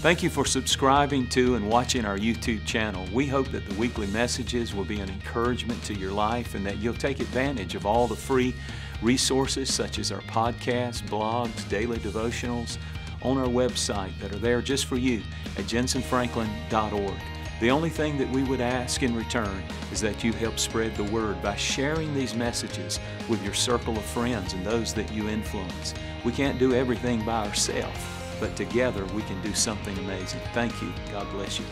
Thank you for subscribing to and watching our YouTube channel. We hope that the weekly messages will be an encouragement to your life and that you'll take advantage of all the free resources such as our podcasts, blogs, daily devotionals on our website that are there just for you at jentezenfranklin.org. The only thing that we would ask in return is that you help spread the word by sharing these messages with your circle of friends and those that you influence. We can't do everything by ourselves, but together we can do something amazing. Thank you. God bless you.